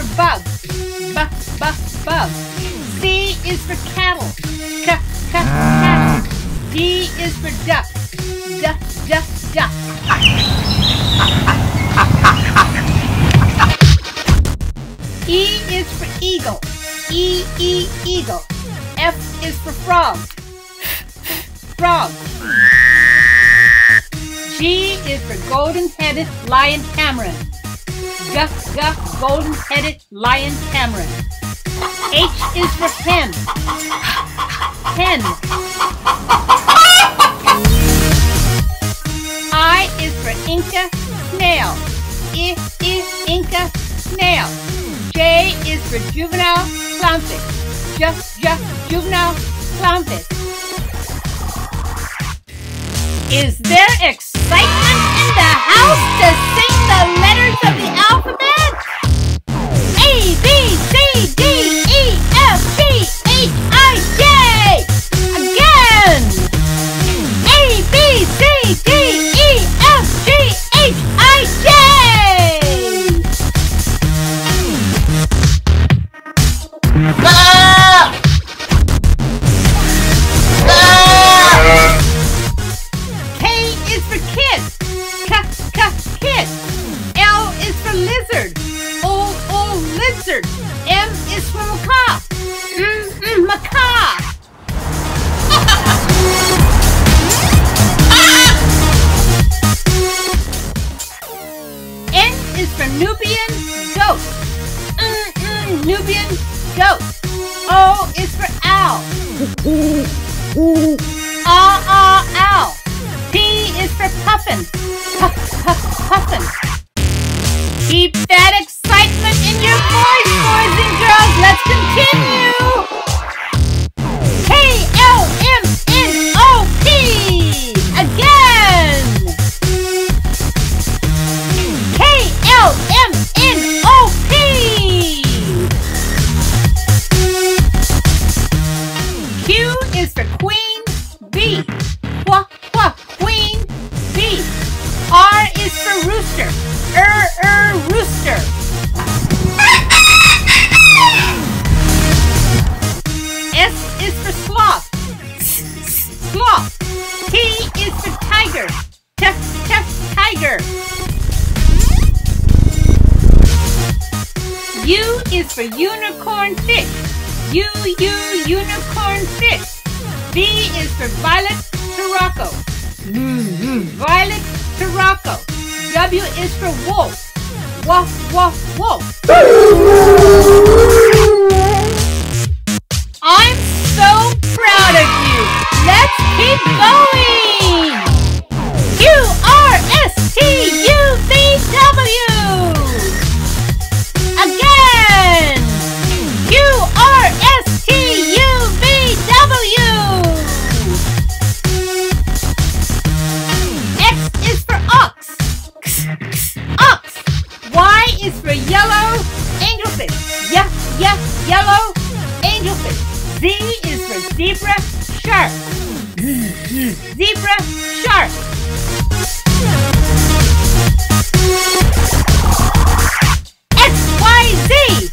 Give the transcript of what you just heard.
for bug. Bug. C is for cattle. Cattle. D is for duck. Duck. E is for eagle. Eagle. F is for frog. Frog. G is for golden-headed lion tamarin. Guff, golden-headed lion tamarin. H is for hen. I is for Inca snail. Inca snail. J is for juvenile clownfish. Juvenile clownfish. Is there excitement in the house to sing the letters of the alphabet? A, B, C, D, E, F, G, H, I, J. Again. A, B, C, D, E, F, G, H, I, J. Z